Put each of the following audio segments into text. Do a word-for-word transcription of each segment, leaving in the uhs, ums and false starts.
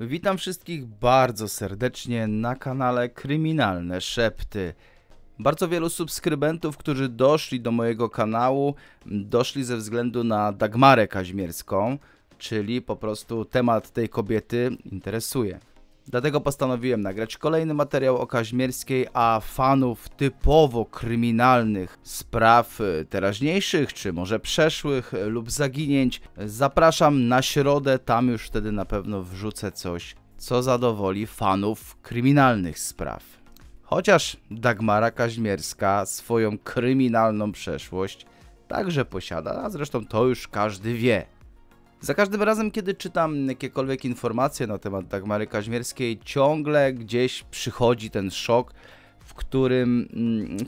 Witam wszystkich bardzo serdecznie na kanale Kryminalne Szepty. Bardzo wielu subskrybentów, którzy doszli do mojego kanału, doszli ze względu na Dagmarę Kaźmierską, czyli po prostu temat tej kobiety interesuje. Dlatego postanowiłem nagrać kolejny materiał o Kaźmierskiej, a fanów typowo kryminalnych spraw teraźniejszych, czy może przeszłych lub zaginięć zapraszam na środę, tam już wtedy na pewno wrzucę coś, co zadowoli fanów kryminalnych spraw. Chociaż Dagmara Kaźmierska swoją kryminalną przeszłość także posiada, a zresztą to już każdy wie. Za każdym razem, kiedy czytam jakiekolwiek informacje na temat Dagmary Kaźmierskiej, ciągle gdzieś przychodzi ten szok, w którym,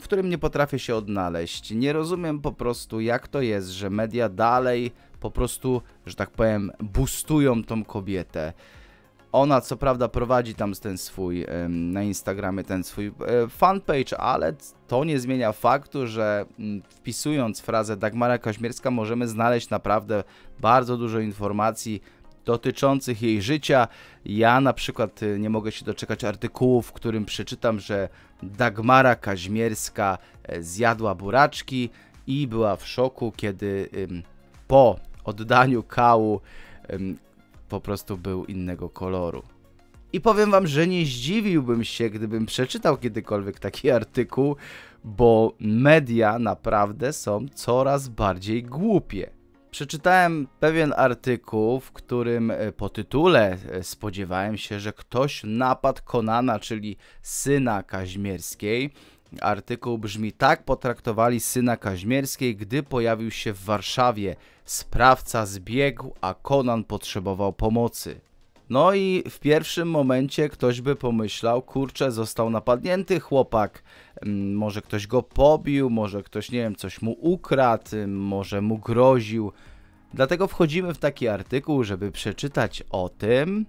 w którym nie potrafię się odnaleźć. Nie rozumiem po prostu, jak to jest, że media dalej po prostu, że tak powiem, boostują tą kobietę. Ona co prawda prowadzi tam ten swój, na Instagramie ten swój fanpage, ale to nie zmienia faktu, że wpisując frazę Dagmara Kaźmierska możemy znaleźć naprawdę bardzo dużo informacji dotyczących jej życia. Ja na przykład nie mogę się doczekać artykułu, w którym przeczytam, że Dagmara Kaźmierska zjadła buraczki i była w szoku, kiedy po oddaniu kału po prostu był innego koloru. I powiem wam, że nie zdziwiłbym się, gdybym przeczytał kiedykolwiek taki artykuł, bo media naprawdę są coraz bardziej głupie. Przeczytałem pewien artykuł, w którym po tytule spodziewałem się, że ktoś napadł Conana, czyli syna Kaźmierskiej. Artykuł brzmi: tak potraktowali syna Kaźmierskiej, gdy pojawił się w Warszawie. Sprawca zbiegł, a Conan potrzebował pomocy. No i w pierwszym momencie ktoś by pomyślał, kurczę, został napadnięty chłopak, może ktoś go pobił, może ktoś, nie wiem, coś mu ukradł, może mu groził. Dlatego wchodzimy w taki artykuł, żeby przeczytać o tym,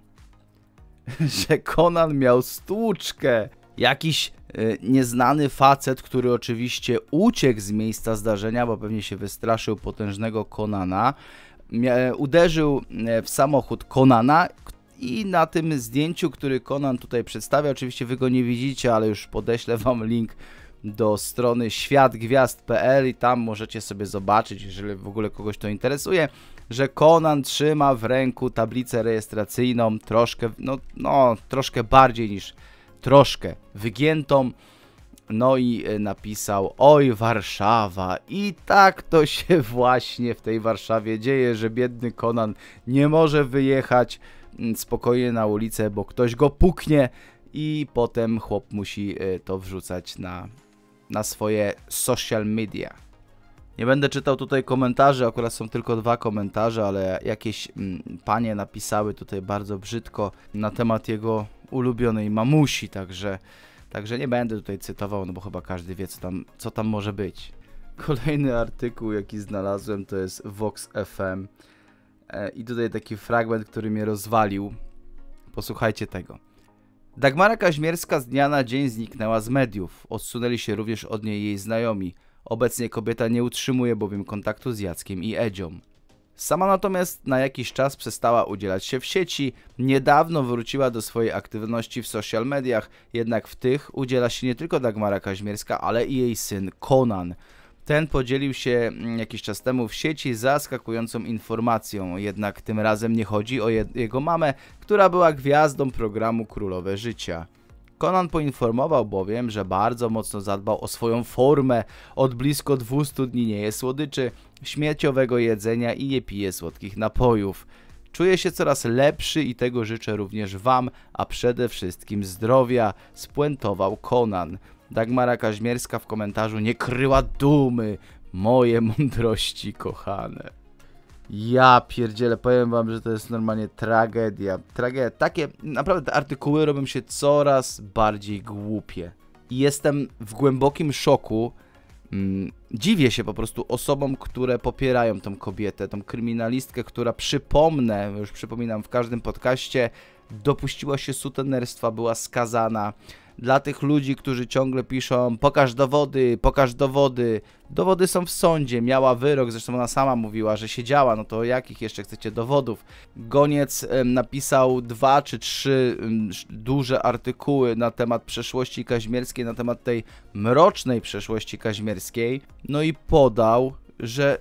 że Conan miał stłuczkę. Jakiś y, nieznany facet, który oczywiście uciekł z miejsca zdarzenia, bo pewnie się wystraszył potężnego Conana, y, uderzył w samochód Conana i na tym zdjęciu, który Conan tutaj przedstawia, oczywiście wy go nie widzicie, ale już podeślę wam link do strony świat gwiazd kropka p l i tam możecie sobie zobaczyć, jeżeli w ogóle kogoś to interesuje, że Conan trzyma w ręku tablicę rejestracyjną troszkę, no, no troszkę bardziej niż troszkę wygiętą, no i napisał: oj, Warszawa. I tak to się właśnie w tej Warszawie dzieje, że biedny Conan nie może wyjechać spokojnie na ulicę, bo ktoś go puknie i potem chłop musi to wrzucać na, na swoje social media. Nie będę czytał tutaj komentarzy, akurat są tylko dwa komentarze, ale jakieś mm, panie napisały tutaj bardzo brzydko na temat jego ulubionej mamusi, także, także nie będę tutaj cytował, no bo chyba każdy wie, co tam, co tam może być. Kolejny artykuł, jaki znalazłem, to jest Vox F M e, i tutaj taki fragment, który mnie rozwalił. Posłuchajcie tego. Dagmara Kaźmierska z dnia na dzień zniknęła z mediów. Odsunęli się również od niej jej znajomi. Obecnie kobieta nie utrzymuje bowiem kontaktu z Jackiem i Edzią. Sama natomiast na jakiś czas przestała udzielać się w sieci, niedawno wróciła do swojej aktywności w social mediach, jednak w tych udziela się nie tylko Dagmara Kaźmierska, ale i jej syn Conan. Ten podzielił się jakiś czas temu w sieci zaskakującą informacją, jednak tym razem nie chodzi o je- jego mamę, która była gwiazdą programu Królowe Życia. Conan poinformował bowiem, że bardzo mocno zadbał o swoją formę, od blisko dwustu dni nie je słodyczy, śmieciowego jedzenia i nie pije słodkich napojów. Czuję się coraz lepszy i tego życzę również wam, a przede wszystkim zdrowia, spuentował Conan. Dagmara Kaźmierska w komentarzu nie kryła dumy, moje mądrości kochane. Ja pierdzielę, powiem wam, że to jest normalnie tragedia. Tragedia. Takie naprawdę artykuły robią się coraz bardziej głupie. I jestem w głębokim szoku. Mm, dziwię się po prostu osobom, które popierają tą kobietę, tą kryminalistkę, która, przypomnę, już przypominam w każdym podcaście, dopuściła się sutenerstwa, była skazana. dla tych ludzi, którzy ciągle piszą pokaż dowody, pokaż dowody. Dowody są w sądzie, miała wyrok, zresztą ona sama mówiła, że siedziała, no to jakich jeszcze chcecie dowodów? Goniec napisał dwa czy trzy duże artykuły na temat przeszłości kaźmierskiej, na temat tej mrocznej przeszłości kaźmierskiej, no i podał, że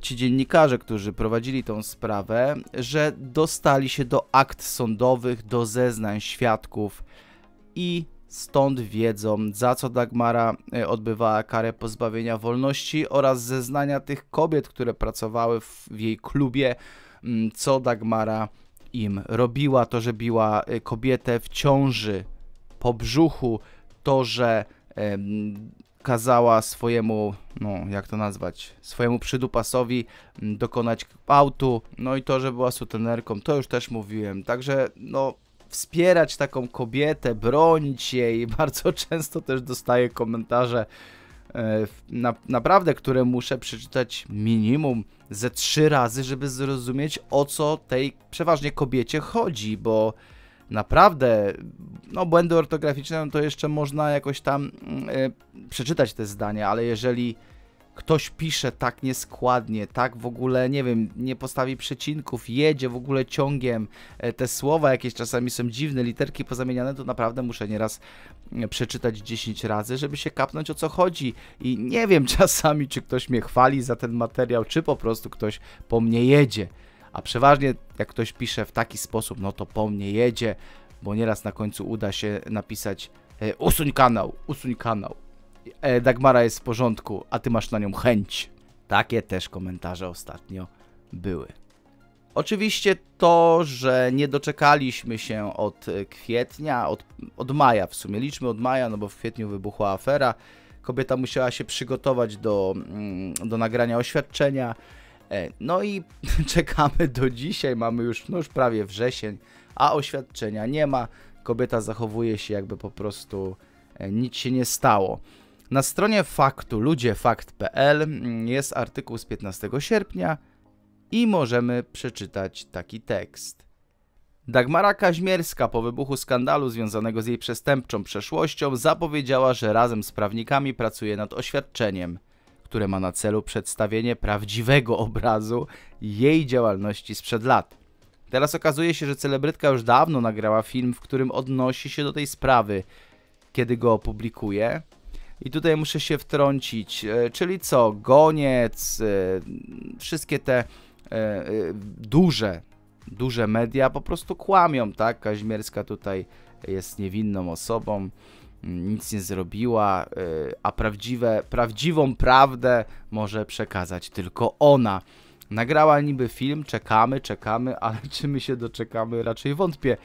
ci dziennikarze, którzy prowadzili tą sprawę, że dostali się do akt sądowych, do zeznań świadków i stąd wiedzą, za co Dagmara odbywała karę pozbawienia wolności oraz zeznania tych kobiet, które pracowały w jej klubie, co Dagmara im robiła, to, że biła kobietę w ciąży, po brzuchu, to, że em, kazała swojemu, no jak to nazwać, swojemu przydupasowi dokonać gwałtu, no i to, że była sutenerką, to już też mówiłem, także no wspierać taką kobietę, bronić jej, bardzo często też dostaję komentarze, e, na, naprawdę, które muszę przeczytać minimum ze trzy razy, żeby zrozumieć, o co tej przeważnie kobiecie chodzi, bo naprawdę, no błędy ortograficzne, no to jeszcze można jakoś tam yy, przeczytać te zdania, ale jeżeli ktoś pisze tak nieskładnie, tak w ogóle, nie wiem, nie postawi przecinków, jedzie w ogóle ciągiem, yy, te słowa jakieś czasami są dziwne, literki pozamieniane, to naprawdę muszę nieraz przeczytać dziesięć razy, żeby się kapnąć, o co chodzi. I nie wiem czasami, czy ktoś mnie chwali za ten materiał, czy po prostu ktoś po mnie jedzie. A przeważnie jak ktoś pisze w taki sposób, no to po mnie jedzie, bo nieraz na końcu uda się napisać e, usuń kanał, usuń kanał, e, Dagmara jest w porządku, a ty masz na nią chęć. Takie też komentarze ostatnio były. Oczywiście to, że nie doczekaliśmy się od kwietnia, od, od maja w sumie, liczmy od maja, no bo w kwietniu wybuchła afera, kobieta musiała się przygotować do, do nagrania oświadczenia. No i czekamy do dzisiaj, mamy już, no już prawie wrzesień, a oświadczenia nie ma. Kobieta zachowuje się, jakby po prostu nic się nie stało. Na stronie faktu ludziefakt.pl jest artykuł z piętnastego sierpnia i możemy przeczytać taki tekst. Dagmara Kaźmierska po wybuchu skandalu związanego z jej przestępczą przeszłością zapowiedziała, że razem z prawnikami pracuje nad oświadczeniem, które ma na celu przedstawienie prawdziwego obrazu jej działalności sprzed lat. Teraz okazuje się, że celebrytka już dawno nagrała film, w którym odnosi się do tej sprawy, kiedy go opublikuje. I tutaj muszę się wtrącić, czyli co, Goniec, wszystkie te duże, duże media po prostu kłamią, tak? Kaźmierska tutaj jest niewinną osobą, nic nie zrobiła, a prawdziwe, prawdziwą prawdę może przekazać tylko ona. Nagrała niby film, czekamy, czekamy, ale czy my się doczekamy? Raczej wątpię.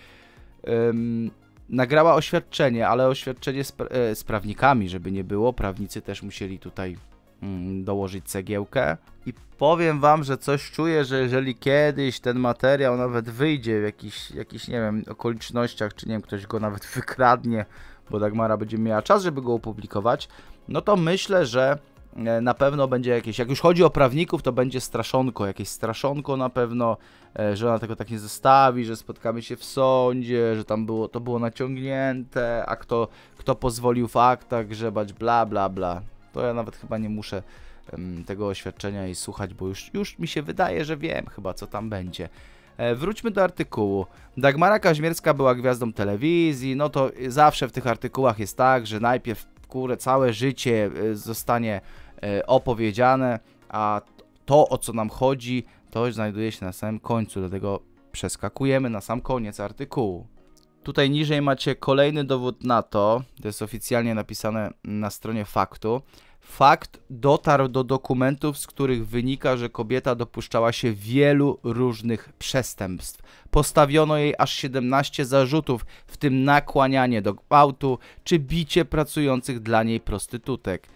Um, nagrała oświadczenie, ale oświadczenie z, z prawnikami, żeby nie było. Prawnicy też musieli tutaj mm, dołożyć cegiełkę. I powiem wam, że coś czuję, że jeżeli kiedyś ten materiał nawet wyjdzie w jakichś, jakichś nie wiem, okolicznościach, czy nie wiem, ktoś go nawet wykradnie, bo Dagmara będzie miała czas, żeby go opublikować, no to myślę, że na pewno będzie jakieś, jak już chodzi o prawników, to będzie straszonko, jakieś straszonko na pewno, że ona tego tak nie zostawi, że spotkamy się w sądzie, że tam było, to było naciągnięte, a kto, kto pozwolił w aktach grzebać, bla, bla, bla. To ja nawet chyba nie muszę tego oświadczenia i słuchać, bo już, już mi się wydaje, że wiem chyba, co tam będzie. Wróćmy do artykułu. Dagmara Kaźmierska była gwiazdą telewizji, no to zawsze w tych artykułach jest tak, że najpierw kurę, całe życie zostanie opowiedziane, a to, o co nam chodzi, to znajduje się na samym końcu, dlatego przeskakujemy na sam koniec artykułu. Tutaj niżej macie kolejny dowód na to, to jest oficjalnie napisane na stronie faktu. Fakt dotarł do dokumentów, z których wynika, że kobieta dopuszczała się wielu różnych przestępstw. Postawiono jej aż siedemnaście zarzutów, w tym nakłanianie do gwałtu czy bicie pracujących dla niej prostytutek.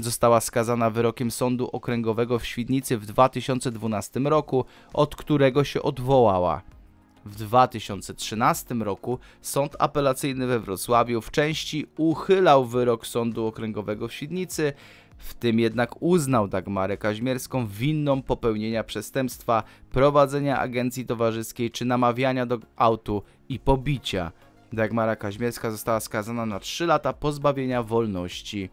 Została skazana wyrokiem Sądu Okręgowego w Świdnicy w dwa tysiące dwunastym roku, od którego się odwołała. W dwa tysiące trzynastym roku Sąd Apelacyjny we Wrocławiu w części uchylał wyrok Sądu Okręgowego w Świdnicy, w tym jednak uznał Dagmarę Kaźmierską winną popełnienia przestępstwa, prowadzenia agencji towarzyskiej czy namawiania do gwałtu i pobicia. Dagmara Kaźmierska została skazana na trzy lata pozbawienia wolności.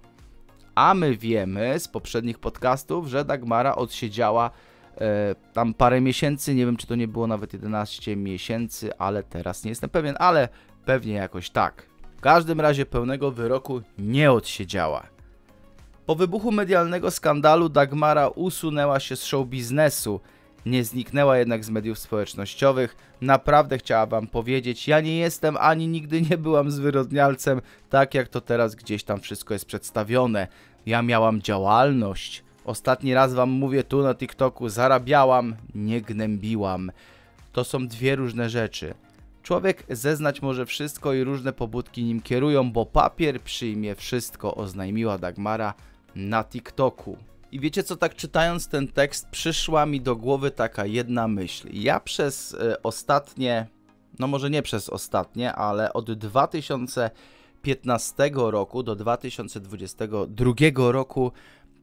A my wiemy z poprzednich podcastów, że Dagmara odsiedziała e, tam parę miesięcy. Nie wiem, czy to nie było nawet jedenaście miesięcy, ale teraz nie jestem pewien, ale pewnie jakoś tak. W każdym razie pełnego wyroku nie odsiedziała. Po wybuchu medialnego skandalu Dagmara usunęła się z show biznesu. Nie zniknęła jednak z mediów społecznościowych. Naprawdę chciała wam powiedzieć, ja nie jestem ani nigdy nie byłam zwyrodnialcem, tak jak to teraz gdzieś tam wszystko jest przedstawione. Ja miałam działalność. Ostatni raz wam mówię tu na TikToku, zarabiałam, nie gnębiłam. To są dwie różne rzeczy. Człowiek zeznać może wszystko i różne pobudki nim kierują, bo papier przyjmie wszystko, oznajmiła Dagmara na TikToku. I wiecie co, tak czytając ten tekst przyszła mi do głowy taka jedna myśl. Ja przez y, ostatnie, no może nie przez ostatnie, ale od dwa tysiące piętnastego roku do dwa tysiące dwudziestego drugiego roku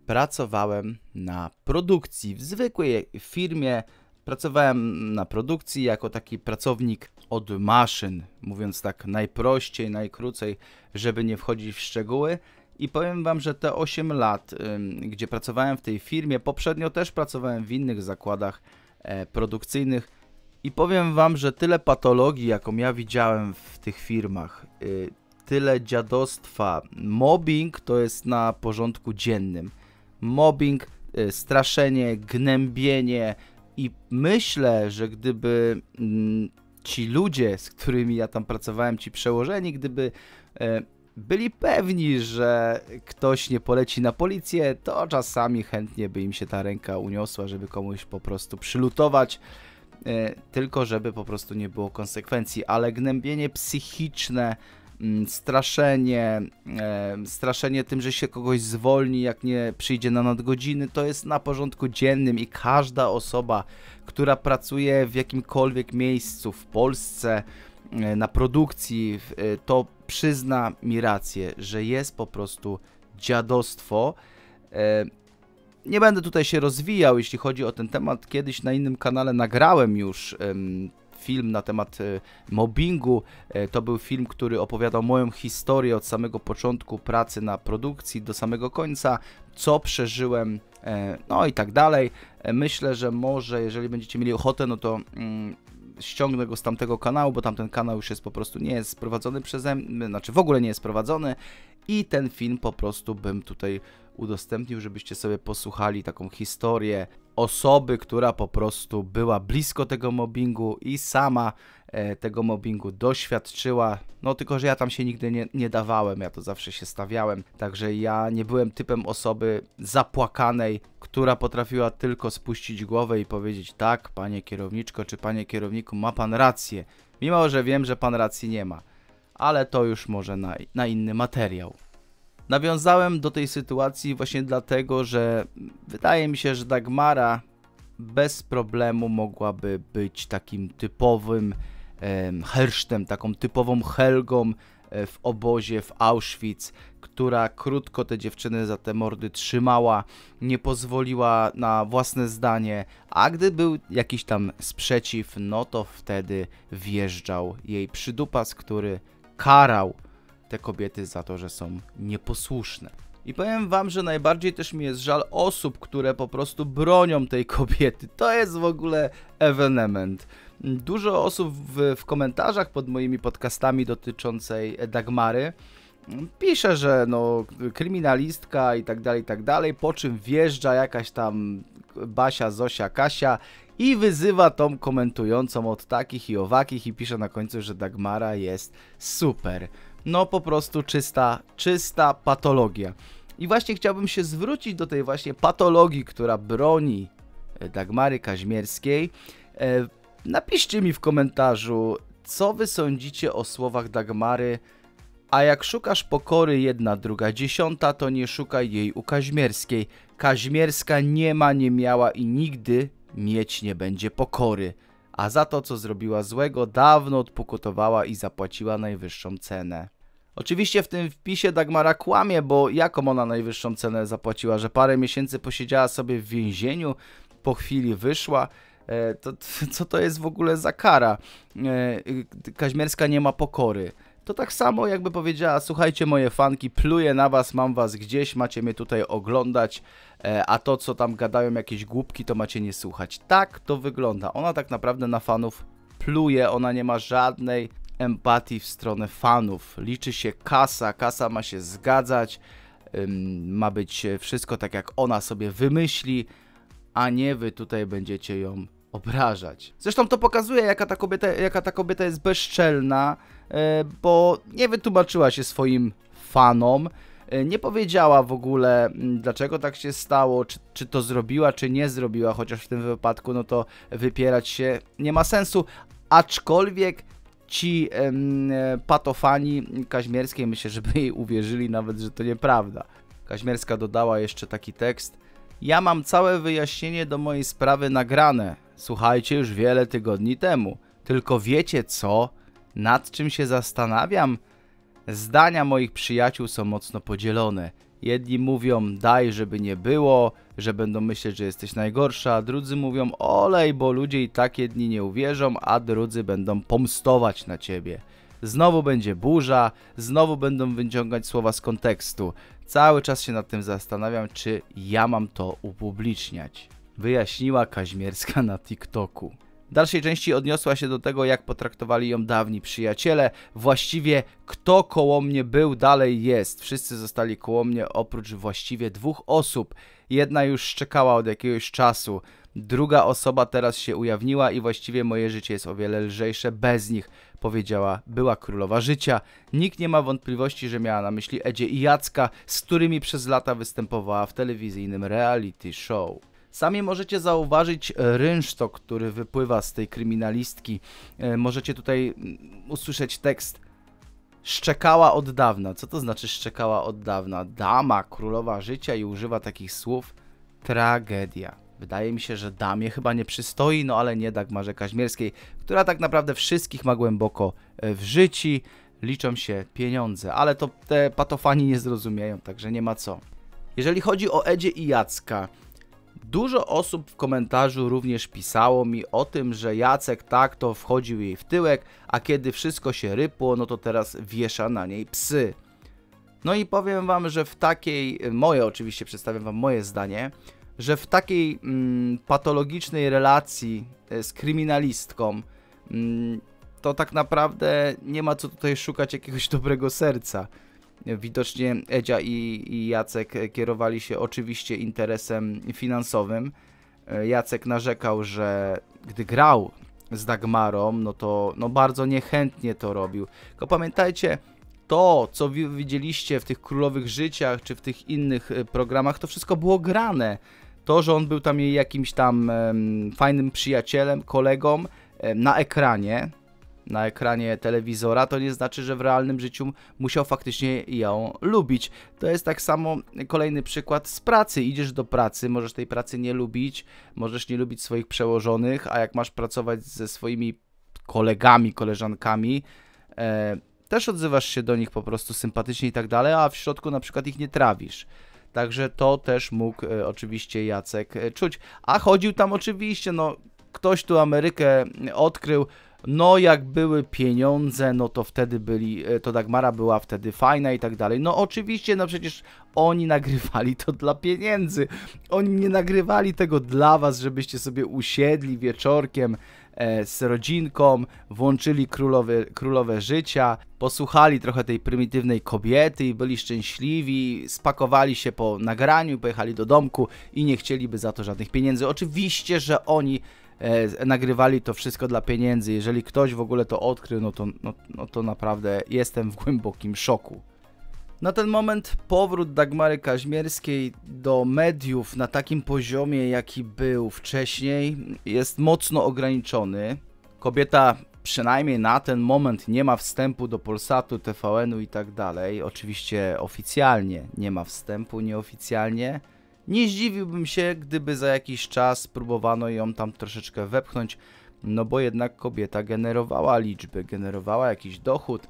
pracowałem na produkcji. W zwykłej firmie pracowałem na produkcji jako taki pracownik od maszyn, mówiąc tak najprościej, najkrócej, żeby nie wchodzić w szczegóły. I powiem wam, że te osiem lat, gdzie pracowałem w tej firmie, poprzednio też pracowałem w innych zakładach produkcyjnych i powiem wam, że tyle patologii, jaką ja widziałem w tych firmach, tyle dziadostwa, mobbing to jest na porządku dziennym. Mobbing, straszenie, gnębienie i myślę, że gdyby ci ludzie, z którymi ja tam pracowałem, ci przełożeni, gdyby byli pewni, że ktoś nie poleci na policję, to czasami chętnie by im się ta ręka uniosła, żeby komuś po prostu przylutować, yy, tylko żeby po prostu nie było konsekwencji. Ale gnębienie psychiczne, yy, straszenie, yy, straszenie tym, że się kogoś zwolni, jak nie przyjdzie na nadgodziny, to jest na porządku dziennym i każda osoba, która pracuje w jakimkolwiek miejscu w Polsce, na produkcji, to przyzna mi rację, że jest po prostu dziadostwo. Nie będę tutaj się rozwijał, jeśli chodzi o ten temat. Kiedyś na innym kanale nagrałem już film na temat mobbingu. To był film, który opowiadał moją historię od samego początku pracy na produkcji do samego końca, co przeżyłem, no i tak dalej. Myślę, że może, jeżeli będziecie mieli ochotę, no to ściągnę go z tamtego kanału, bo tamten kanał już jest po prostu, nie jest prowadzony przeze mnie, znaczy w ogóle nie jest prowadzony i ten film po prostu bym tutaj udostępnił, żebyście sobie posłuchali taką historię osoby, która po prostu była blisko tego mobbingu i sama e, tego mobbingu doświadczyła, no tylko, że ja tam się nigdy nie, nie dawałem, ja to zawsze się stawiałem, także ja nie byłem typem osoby zapłakanej, która potrafiła tylko spuścić głowę i powiedzieć tak, panie kierowniczko czy panie kierowniku, ma pan rację, mimo że wiem, że pan racji nie ma, ale to już może na, na inny materiał. Nawiązałem do tej sytuacji właśnie dlatego, że wydaje mi się, że Dagmara bez problemu mogłaby być takim typowym e, hersztem, taką typową Helgą w obozie w Auschwitz, która krótko te dziewczyny za te mordy trzymała, nie pozwoliła na własne zdanie, a gdy był jakiś tam sprzeciw, no to wtedy wjeżdżał jej przydupas, który karał te kobiety za to, że są nieposłuszne. I powiem wam, że najbardziej też mi jest żal osób, które po prostu bronią tej kobiety. To jest w ogóle ewenement. Dużo osób w, w komentarzach pod moimi podcastami dotyczącej Dagmary pisze, że no kryminalistka i tak dalej, i tak dalej, po czym wjeżdża jakaś tam Basia, Zosia, Kasia i wyzywa tą komentującą od takich i owakich i pisze na końcu, że Dagmara jest super. No po prostu czysta, czysta patologia. I właśnie chciałbym się zwrócić do tej właśnie patologii, która broni Dagmary Kaźmierskiej. E, napiszcie mi w komentarzu, co wy sądzicie o słowach Dagmary. A jak szukasz pokory jedna, druga, dziesiąta, to nie szukaj jej u Kaźmierskiej. Kaźmierska nie ma, nie miała i nigdy mieć nie będzie pokory. A za to, co zrobiła złego, dawno odpokutowała i zapłaciła najwyższą cenę. Oczywiście w tym wpisie Dagmara kłamie, bo jaką ona najwyższą cenę zapłaciła, że parę miesięcy posiedziała sobie w więzieniu, po chwili wyszła, To, co to jest w ogóle za kara? Kaźmierska nie ma pokory. To tak samo jakby powiedziała, słuchajcie moje fanki, pluję na was, mam was gdzieś, macie mnie tutaj oglądać, a to co tam gadają jakieś głupki, to macie nie słuchać. Tak to wygląda. Ona tak naprawdę na fanów pluje, ona nie ma żadnej empatii w stronę fanów. Liczy się kasa, kasa ma się zgadzać, ma być wszystko tak jak ona sobie wymyśli, a nie wy tutaj będziecie ją obrażać. Zresztą to pokazuje, jaka ta kobieta, jaka ta kobieta jest bezczelna, bo nie wytłumaczyła się swoim fanom, nie powiedziała w ogóle, dlaczego tak się stało, czy, czy to zrobiła, czy nie zrobiła, chociaż w tym wypadku no to wypierać się nie ma sensu, aczkolwiek ci em, patofani Kaźmierskiej myślę, żeby jej uwierzyli nawet, że to nieprawda. Kaźmierska dodała jeszcze taki tekst: ja mam całe wyjaśnienie do mojej sprawy nagrane, słuchajcie, już wiele tygodni temu. Tylko wiecie co? Nad czym się zastanawiam? Zdania moich przyjaciół są mocno podzielone. Jedni mówią, daj, żeby nie było, że będą myśleć, że jesteś najgorsza. Drudzy mówią, olej, bo ludzie i tak jedni nie uwierzą, a drudzy będą pomstować na ciebie. Znowu będzie burza, znowu będą wyciągać słowa z kontekstu. Cały czas się nad tym zastanawiam, czy ja mam to upubliczniać. Wyjaśniła Kaźmierska na TikToku. W dalszej części odniosła się do tego, jak potraktowali ją dawni przyjaciele. Właściwie kto koło mnie był, dalej jest. Wszyscy zostali koło mnie oprócz właściwie dwóch osób. Jedna już szczekała od jakiegoś czasu. Druga osoba teraz się ujawniła i właściwie moje życie jest o wiele lżejsze bez nich, powiedziała była Królowa Życia. Nikt nie ma wątpliwości, że miała na myśli Edzie i Jacka, z którymi przez lata występowała w telewizyjnym reality show. Sami możecie zauważyć rynsztok, który wypływa z tej kryminalistki. Możecie tutaj usłyszeć tekst: szczekała od dawna. Co to znaczy szczekała od dawna? Dama, Królowa Życia, i używa takich słów: tragedia. Wydaje mi się, że damie chyba nie przystoi, no ale nie Dagmarze Kaźmierskiej, która tak naprawdę wszystkich ma głęboko w życiu. Liczą się pieniądze, ale to te patofani nie zrozumieją, także nie ma co. Jeżeli chodzi o Edzie i Jacka, dużo osób w komentarzu również pisało mi o tym, że Jacek tak to wchodził jej w tyłek, a kiedy wszystko się rypło, no to teraz wiesza na niej psy. No i powiem wam, że w takiej, moje oczywiście, przedstawiam wam moje zdanie, że w takiej mm, patologicznej relacji z kryminalistką mm, to tak naprawdę nie ma co tutaj szukać jakiegoś dobrego serca. Widocznie Edzia i, i Jacek kierowali się oczywiście interesem finansowym. Jacek narzekał, że gdy grał z Dagmarą, no to no bardzo niechętnie to robił. Tylko pamiętajcie, to co wy widzieliście w tych Królowych Życiach czy w tych innych programach, to wszystko było grane. To, że on był tam jej jakimś tam um, fajnym przyjacielem, kolegą um, na ekranie, na ekranie telewizora, to nie znaczy, że w realnym życiu musiał faktycznie ją lubić. To jest tak samo kolejny przykład z pracy. Idziesz do pracy, możesz tej pracy nie lubić, możesz nie lubić swoich przełożonych, a jak masz pracować ze swoimi kolegami, koleżankami, e, też odzywasz się do nich po prostu sympatycznie i tak dalej, a w środku na przykład ich nie trawisz. Także to też mógł e, oczywiście Jacek e, czuć. A chodził tam oczywiście, no ktoś tu Amerykę odkrył. No jak były pieniądze, no to wtedy byli, to Dagmara była wtedy fajna i tak dalej. No oczywiście, no przecież oni nagrywali to dla pieniędzy. Oni nie nagrywali tego dla was, żebyście sobie usiedli wieczorkiem e, z rodzinką, włączyli królowe, królowe Życia, posłuchali trochę tej prymitywnej kobiety i byli szczęśliwi, spakowali się po nagraniu, pojechali do domku i nie chcieliby za to żadnych pieniędzy. Oczywiście, że oni E, nagrywali to wszystko dla pieniędzy. Jeżeli ktoś w ogóle to odkrył, no to, no, no to naprawdę jestem w głębokim szoku. Na ten moment powrót Dagmary Kaźmierskiej do mediów na takim poziomie, jaki był wcześniej, jest mocno ograniczony. Kobieta przynajmniej na ten moment nie ma wstępu do Polsatu, T V N-u i tak dalej. Oczywiście oficjalnie nie ma wstępu, nieoficjalnie. Nie zdziwiłbym się, gdyby za jakiś czas próbowano ją tam troszeczkę wepchnąć, no bo jednak kobieta generowała liczby, generowała jakiś dochód.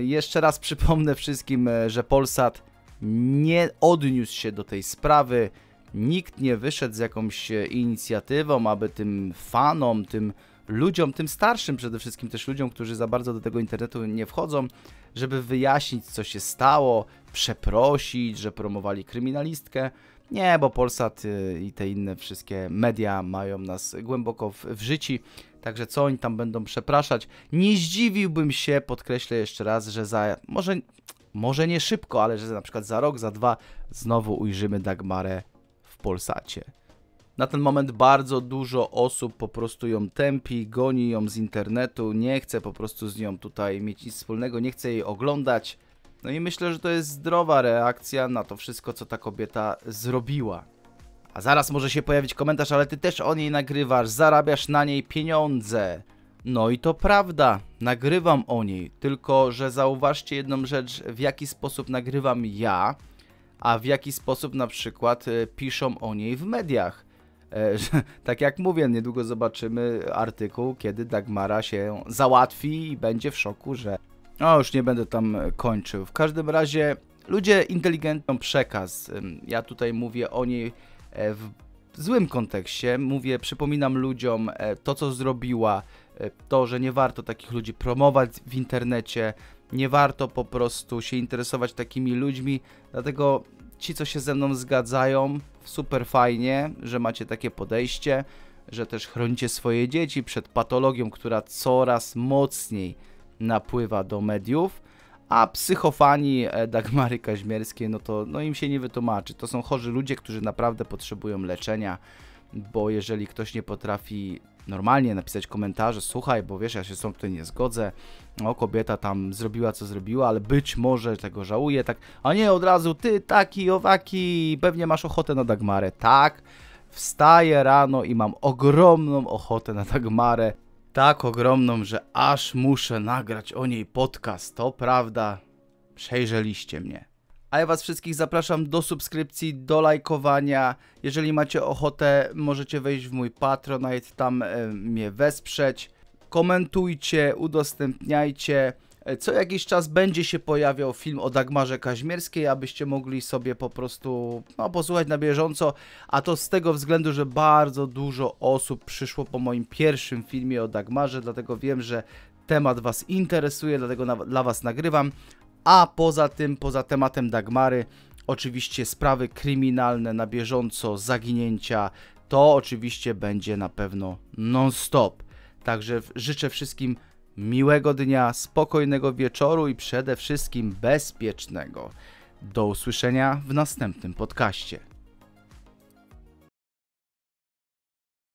Jeszcze raz przypomnę wszystkim, że Polsat nie odniósł się do tej sprawy, nikt nie wyszedł z jakąś inicjatywą, aby tym fanom, tym ludziom, tym starszym przede wszystkim też ludziom, którzy za bardzo do tego internetu nie wchodzą, żeby wyjaśnić, co się stało, przeprosić, że promowali kryminalistkę. Nie, bo Polsat i te inne wszystkie media mają nas głęboko w, w życiu, także co oni tam będą przepraszać. Nie zdziwiłbym się, podkreślę jeszcze raz, że za, może, może nie szybko, ale że na przykład za rok, za dwa znowu ujrzymy Dagmarę w Polsacie. Na ten moment bardzo dużo osób po prostu ją tępi, goni ją z internetu, nie chce po prostu z nią tutaj mieć nic wspólnego, nie chce jej oglądać. No i myślę, że to jest zdrowa reakcja na to wszystko, co ta kobieta zrobiła. A zaraz może się pojawić komentarz, ale ty też o niej nagrywasz, zarabiasz na niej pieniądze. No i to prawda, nagrywam o niej, tylko że zauważcie jedną rzecz, w jaki sposób nagrywam ja, a w jaki sposób na przykład piszą o niej w mediach. Tak jak mówię, niedługo zobaczymy artykuł, kiedy Dagmara się załatwi i będzie w szoku, że... No już nie będę tam kończył. W każdym razie ludzie inteligentną przekaz. Ja tutaj mówię o niej w złym kontekście. Mówię, przypominam ludziom to, co zrobiła, to, że nie warto takich ludzi promować w internecie, nie warto po prostu się interesować takimi ludźmi, dlatego ci, co się ze mną zgadzają, super fajnie, że macie takie podejście, że też chronicie swoje dzieci przed patologią, która coraz mocniej napływa do mediów, a psychofani Dagmary Kaźmierskiej, no to no im się nie wytłumaczy. To są chorzy ludzie, którzy naprawdę potrzebują leczenia, bo jeżeli ktoś nie potrafi normalnie napisać komentarze, słuchaj, bo wiesz, ja się z tą tutaj nie zgodzę, no kobieta tam zrobiła, co zrobiła, ale być może tego żałuje, tak, a nie od razu, ty taki, owaki, pewnie masz ochotę na Dagmarę, tak, wstaję rano i mam ogromną ochotę na Dagmarę, tak ogromną, że aż muszę nagrać o niej podcast, to prawda, przejrzeliście mnie. A ja was wszystkich zapraszam do subskrypcji, do lajkowania. Jeżeli macie ochotę, możecie wejść w mój Patronite, tam e, mnie wesprzeć. Komentujcie, udostępniajcie. Co jakiś czas będzie się pojawiał film o Dagmarze Kaźmierskiej, abyście mogli sobie po prostu no, posłuchać na bieżąco. A to z tego względu, że bardzo dużo osób przyszło po moim pierwszym filmie o Dagmarze, dlatego wiem, że temat was interesuje, dlatego na, dla was nagrywam. A poza tym, poza tematem Dagmary, oczywiście sprawy kryminalne na bieżąco, zaginięcia, to oczywiście będzie na pewno non-stop. Także życzę wszystkim miłego dnia, spokojnego wieczoru i przede wszystkim bezpiecznego. Do usłyszenia w następnym podcaście.